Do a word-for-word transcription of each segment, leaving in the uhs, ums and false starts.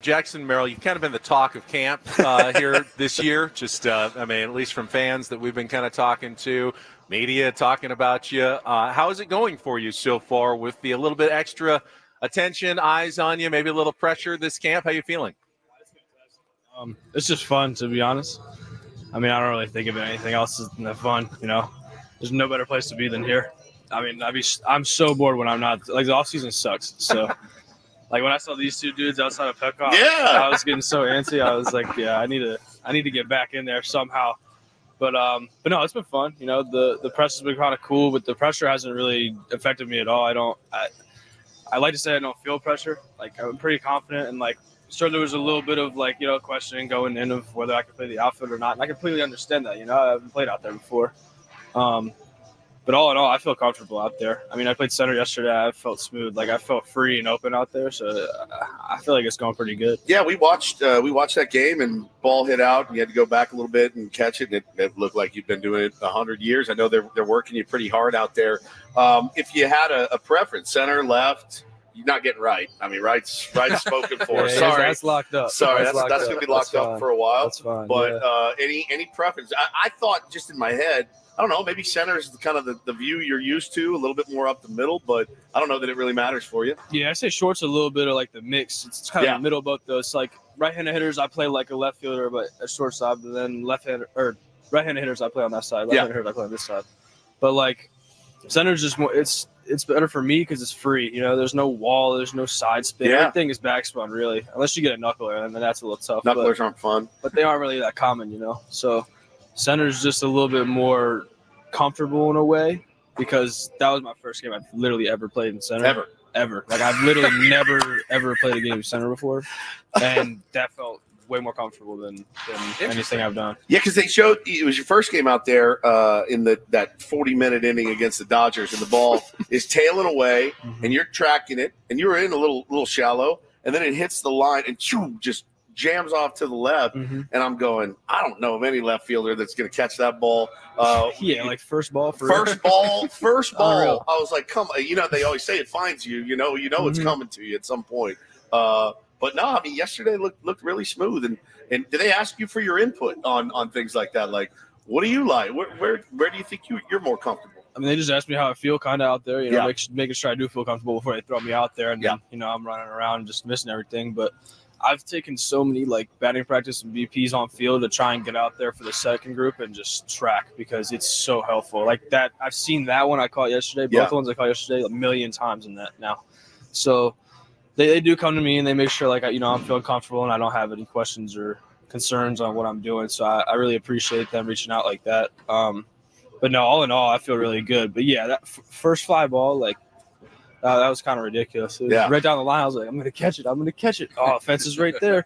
Jackson Merrill, you've kind of been the talk of camp uh, here this year. Just, uh, I mean, at least from fans that we've been kind of talking to, media talking about you. Uh, how is it going for you so far with the a little bit extra attention, eyes on you, maybe a little pressure this camp? How you feeling? Um, it's just fun, to be honest. I mean, I don't really think of anything else than the fun. You know, there's no better place to be than here. I mean, I be I'm so bored when I'm not. Like, the off season sucks. So. Like, when I saw these two dudes outside of Petco, yeah. I was getting so antsy. I was like, yeah, I need to I need to get back in there somehow. But, um, but no, it's been fun. You know, the, the press has been kind of cool, but the pressure hasn't really affected me at all. I don't I, – I like to say I don't feel pressure. Like, I'm pretty confident. And, like, sure, there was a little bit of, like, you know, questioning going in of whether I could play the outfield or not. And I completely understand that. You know, I haven't played out there before. Um, But all in all, I feel comfortable out there. I mean, I played center yesterday. I felt smooth. Like, I felt free and open out there. So I feel like it's going pretty good. Yeah, we watched uh, we watched that game, and ball hit out, and you had to go back a little bit and catch it. And it, it looked like you've been doing it a hundred years. I know they're, they're working you pretty hard out there. Um, if you had a, a preference, center, left, you're not getting right. I mean, right's, right's spoken for. yeah, Sorry. That's locked up. Sorry, that's, that's, that's going to be locked up for a while. That's fine, but yeah. uh, any, any preference? I, I thought just in my head, I don't know, maybe center is kind of the, the view you're used to, a little bit more up the middle, but I don't know that it really matters for you. Yeah, I say short's a little bit of like the mix. It's kind of yeah. the middle of both those. Like right-handed hitters, I play like a left fielder, but a shortstop, but then left-handed or right-handed hitters, I play on that side. Left-handed yeah. hitters, I play on this side. But like center's just more. It's it's better for me because it's free. You know, there's no wall, there's no side spin. Yeah. Everything is backspun really, unless you get a knuckler, and then that's a little tough. Knucklers but, aren't fun, but they aren't really that common, you know. So. Center's just a little bit more comfortable in a way because that was my first game I've literally ever played in center. Ever. Ever. Like, I've literally never, ever played a game of center before, and that felt way more comfortable than, than anything I've done. Yeah, because they showed – it was your first game out there uh, in the that forty-minute inning against the Dodgers, and the ball is tailing away, mm-hmm. and you're tracking it, and you were in a little little shallow, and then it hits the line and choo, just – jams off to the left, mm-hmm. and I'm going, I don't know of any left fielder that's going to catch that ball. Uh, yeah, like first ball. For first real. ball. First ball. I was like, come on. You know, they always say it finds you. You know, you know mm-hmm. it's coming to you at some point. Uh, but, no, I mean, yesterday looked looked really smooth. And, and did they ask you for your input on, on things like that? Like, what do you like? Where where, where do you think you, you're more comfortable? I mean, they just asked me how I feel kind of out there. You know, yeah. make, making sure I do feel comfortable before they throw me out there. And, yeah. then, you know, I'm running around just missing everything. But – I've taken so many, like, batting practice and B Ps on field to try and get out there for the second group and just track because it's so helpful. Like, that – I've seen that one I caught yesterday, both yeah. the ones I caught yesterday a million times in that now. So they, they do come to me and they make sure, like, I, you know, I'm feeling comfortable and I don't have any questions or concerns on what I'm doing. So I, I really appreciate them reaching out like that. Um, but, no, all in all, I feel really good. But, yeah, that f- first fly ball, like, Uh, that was kind of ridiculous. Yeah. Right down the line, I was like, I'm going to catch it. I'm going to catch it. Oh, fence is right there.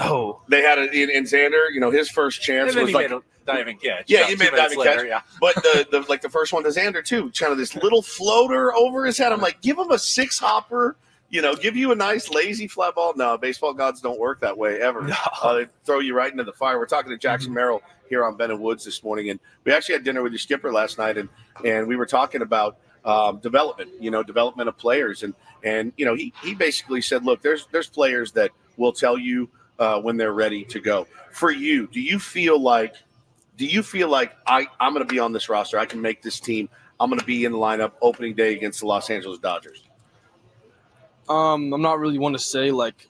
No. They had it in Xander, you know, his first chance was like a diving catch. Yeah, he made a diving catch. Yeah. But the, the like the first one to Xander, too, kind of this little floater over his head. I'm like, give him a six hopper, you know, give you a nice lazy fly ball. No, baseball gods don't work that way ever. No. Uh, they throw you right into the fire. We're talking to Jackson Merrill here on Ben and Woods this morning. And we actually had dinner with your skipper last night, and and we were talking about Um, development, you know, development of players. And, and you know, he, he basically said, look, there's there's players that will tell you uh, when they're ready to go. For you, do you feel like do you feel like I, I'm going to be on this roster? I can make this team. I'm going to be in the lineup opening day against the Los Angeles Dodgers. Um, I'm not really one to say, like,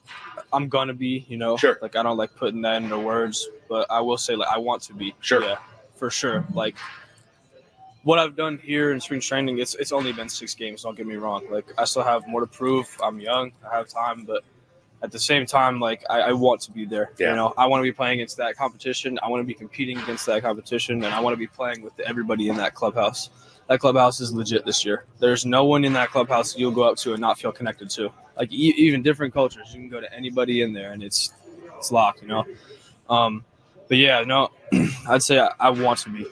I'm going to be, you know. Sure. Like, I don't like putting that into words, but I will say, like, I want to be. Sure. Yeah, for sure. Like, what I've done here in spring training, it's it's only been six games, don't get me wrong. Like, I still have more to prove. I'm young. I have time. But at the same time, like, I, I want to be there. Yeah. You know, I want to be playing against that competition. I want to be competing against that competition. And I want to be playing with everybody in that clubhouse. That clubhouse is legit this year. There's no one in that clubhouse you'll go up to and not feel connected to. Like, e- even different cultures. You can go to anybody in there, and it's, it's locked, you know. Um, but, yeah, no, I'd say I, I want to be.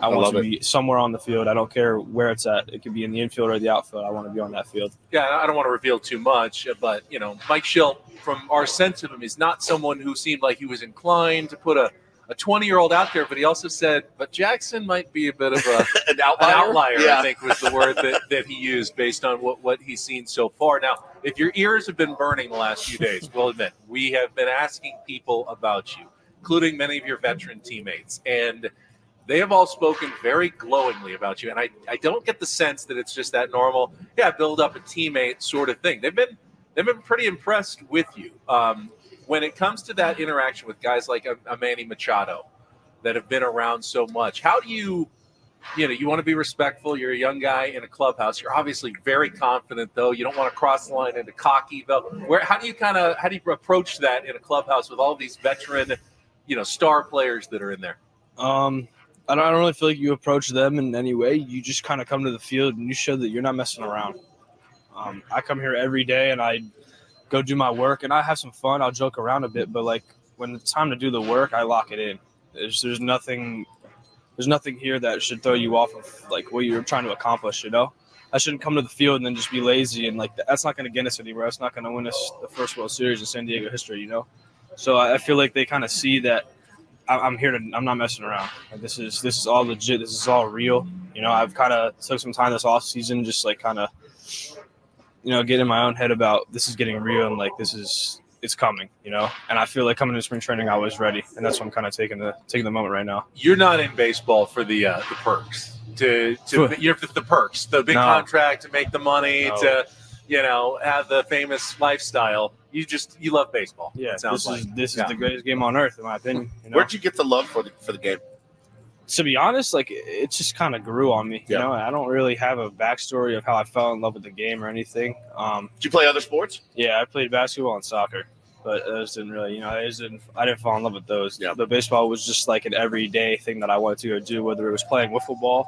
I want I to be it. somewhere on the field. I don't care where it's at. It could be in the infield or the outfield. I want to be on that field. Yeah, I don't want to reveal too much, but, you know, Mike Schilt, from our sense of him, is not someone who seemed like he was inclined to put a, a twenty-year-old out there, but he also said, but Jackson might be a bit of a an outlier, an outlier yeah. I think was the word that, that he used based on what, what he's seen so far. Now, if your ears have been burning the last few days, we'll admit, we have been asking people about you, including many of your veteran teammates, and they have all spoken very glowingly about you. And I, I don't get the sense that it's just that normal, yeah, build up a teammate sort of thing. They've been they've been pretty impressed with you. Um, when it comes to that interaction with guys like a, a Manny Machado that have been around so much, how do you, you know, you want to be respectful. You're a young guy in a clubhouse. You're obviously very confident, though. You don't want to cross the line into cocky, though. Where, how do you kind of, how do you approach that in a clubhouse with all these veteran, you know, star players that are in there? Um, I don't, I don't really feel like you approach them in any way. You just kind of come to the field and you show that you're not messing around. Um, I come here every day and I go do my work and I have some fun. I'll joke around a bit, but like when it's time to do the work, I lock it in. There's, there's nothing, there's nothing here that should throw you off of like what you're trying to accomplish. You know, I shouldn't come to the field and then just be lazy and like that's not going to get us anywhere. That's not going to win us the first World Series in San Diego history. You know, so I, I feel like they kind of see that I'm here to. I'm not messing around. Like this is this is all legit. This is all real. You know, I've kind of took some time this off season, just like kind of, you know, get in my own head about this is getting real and like this is it's coming. You know, and I feel like coming to spring training, I was ready, and that's what I'm kind of taking the taking the moment right now. You're not in baseball for the uh, the perks to to you're for the perks, the big no. contract to make the money no. to, you know, have the famous lifestyle. You just you love baseball. Yeah, it sounds this like is, this yeah. is the greatest game on earth, in my opinion. You know? Where'd you get the love for the for the game? To be honest, like it just kind of grew on me. Yeah. You know, I don't really have a backstory of how I fell in love with the game or anything. Um, Did you play other sports? Yeah, I played basketball and soccer, but those didn't really, you know, I just didn't I didn't fall in love with those. Yeah. But baseball was just like an everyday thing that I wanted to do, whether it was playing wiffle ball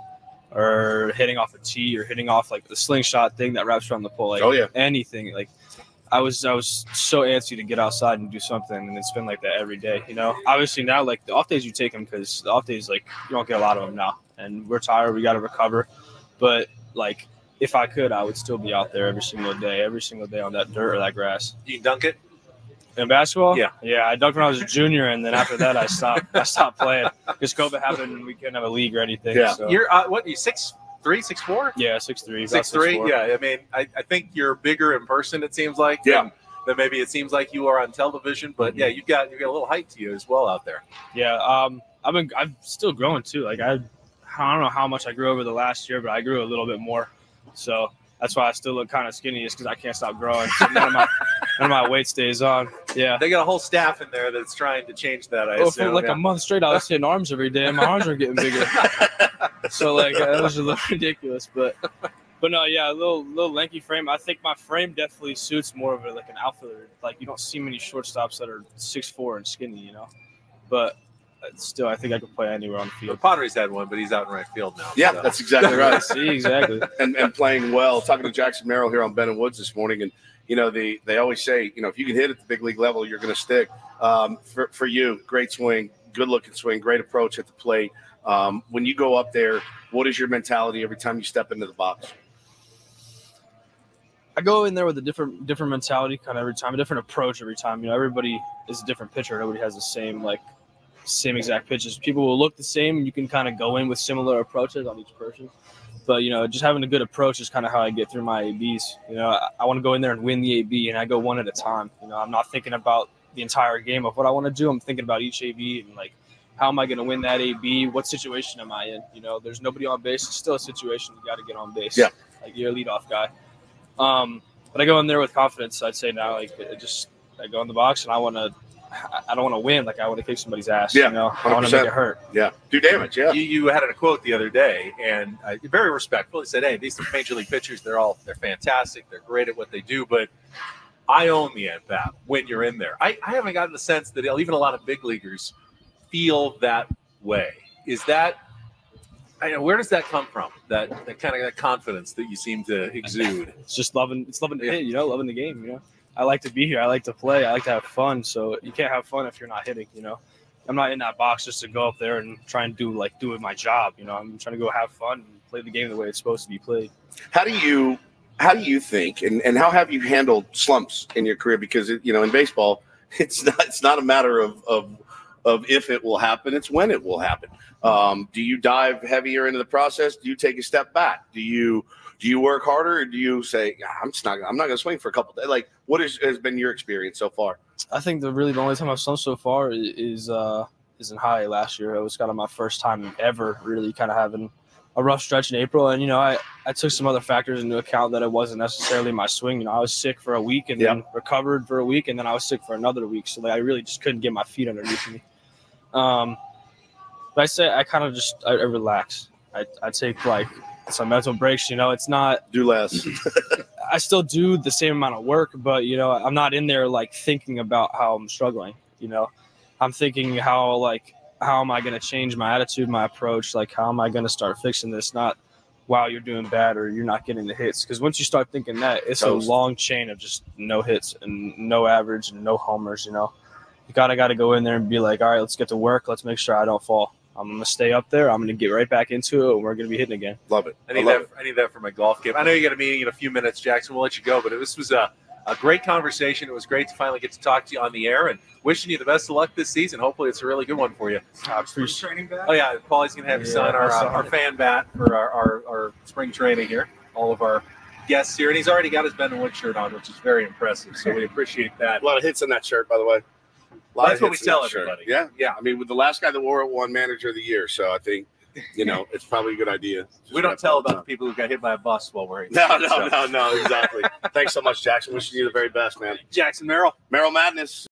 or hitting off a tee or hitting off like the slingshot thing that wraps around the pole. Like, oh yeah, anything like. I was I was so antsy to get outside and do something, and it's been like that every day, you know. Obviously now, like the off days, you take them because the off days, like you don't get a lot of them now, and we're tired, we got to recover. But like if I could, I would still be out there every single day, every single day on that dirt or that grass. You dunk it in basketball? Yeah, yeah. I dunked when I was a junior, and then after that, I stopped. I stopped playing because COVID happened, and we couldn't have a league or anything. Yeah, so. You're uh, what? You six. Three, six, four? Yeah, six, three. Six, three? Six, yeah, I mean, I, I think you're bigger in person, it seems like, yeah. than, than maybe it seems like you are on television. But, mm-hmm. yeah, you've got, you've got a little height to you as well out there. Yeah, um, I've been, I'm still growing, too. Like, I, I don't know how much I grew over the last year, but I grew a little bit more. So that's why I still look kind of skinny is because I can't stop growing. So none of my, none of my weight stays on. Yeah. They got a whole staff in there that's trying to change that, I well, assume. For like yeah. a month straight, I was hitting arms every day, and my arms were getting bigger. So like that was a little ridiculous, but but no, yeah, a little little lanky frame. I think my frame definitely suits more of a, like an outfielder. Like you don't see many shortstops that are six foot four and skinny, you know. But still, I think I could play anywhere on the field. The Padres had one, but he's out in right field now. Yeah, so. That's exactly right. See, exactly, and and playing well. Talking to Jackson Merrill here on Ben and Woods this morning, and you know the they always say you know if you can hit at the big league level, you're going to stick. Um, for for you, great swing, good looking swing, great approach at the plate. Um, when you go up there, what is your mentality every time you step into the box? I go in there with a different different mentality kind of every time, a different approach every time. You know, everybody is a different pitcher. Nobody has the same like same exact pitches. People will look the same. You can kind of go in with similar approaches on each person. But, you know, just having a good approach is kind of how I get through my A Bs. You know, I, I want to go in there and win the A B, and I go one at a time. You know, I'm not thinking about the entire game of what I want to do. I'm thinking about each A B and, like, how am I going to win that A B? What situation am I in? You know, there's nobody on base. It's still a situation you got to get on base. Yeah. Like, you're a leadoff guy. Um, but I go in there with confidence, I'd say now. Like, I just I go in the box, and I want to – I don't want to win. Like, I want to kick somebody's ass, yeah, you know. I want to make it hurt. Yeah, do damage, yeah. You, you had a quote the other day, and uh, very respectful. He said, hey, these major league pitchers, they're all – they're fantastic. They're great at what they do, but – I own the at-bat when you're in there. I, I haven't gotten the sense that even a lot of big leaguers feel that way. Is that I know where does that come from? That that kind of that confidence that you seem to exude. It's just loving it's loving the yeah. hit, you know, loving the game, you know. I like to be here, I like to play, I like to have fun. So you can't have fun if you're not hitting, you know. I'm not in that box just to go up there and try and do like doing my job, you know. I'm trying to go have fun and play the game the way it's supposed to be played. How do you How do you think, and, and how have you handled slumps in your career? Because, it, you know, in baseball, it's not it's not a matter of, of of if it will happen. It's when it will happen. Um, do you dive heavier into the process? Do you take a step back? Do you do you work harder? Or do you say, I'm just not I'm not going to swing for a couple of days? Like, what is, has been your experience so far? I think the really the only time I've swung so far is uh, is in high last year. It was kind of my first time ever really kind of having a rough stretch in April. And, you know, I, I took some other factors into account that it wasn't necessarily my swing. You know, I was sick for a week and yeah. then recovered for a week, and then I was sick for another week. So, like, I really just couldn't get my feet underneath me. Um, but I say I kind of just I, I relax. I, I take, like, some mental breaks, you know. It's not – Do less. I still do the same amount of work, but, you know, I'm not in there, like, thinking about how I'm struggling, you know. I'm thinking how, like – how am I going to change my attitude, my approach? Like, how am I going to start fixing this? Not, wow, you're doing bad or you're not getting the hits. Because once you start thinking that, it's Toast. a long chain of just no hits and no average and no homers, you know. You kind of got to go in there and be like, all right, let's get to work. Let's make sure I don't fall. I'm going to stay up there. I'm going to get right back into it, and we're going to be hitting again. Love it. I need, I that, it. I need that for my golf game. I know you got a meeting in a few minutes, Jackson. We'll let you go. But this was a, a great conversation. It was great to finally get to talk to you on the air. And wishing you the best of luck this season. Hopefully, it's a really good one for you. Uh, spring training bat? Oh, yeah. Paulie's going to have you yeah, sign our, uh, our fan bat for our, our, our spring training here. All of our guests here. And he's already got his Ben Wood shirt on, which is very impressive. So we appreciate that. A lot of hits in that shirt, by the way. A lot That's of what we tell everybody. Shirt. Yeah. Yeah. I mean, with the last guy that wore it won Manager of the Year. So I think, you know, it's probably a good idea. Just we don't tell about the people who got hit by a bus while wearing. No, no, no, no, exactly. Thanks so much, Jackson. Wishing you the very best, man. Jackson Merrill. Merrill Madness.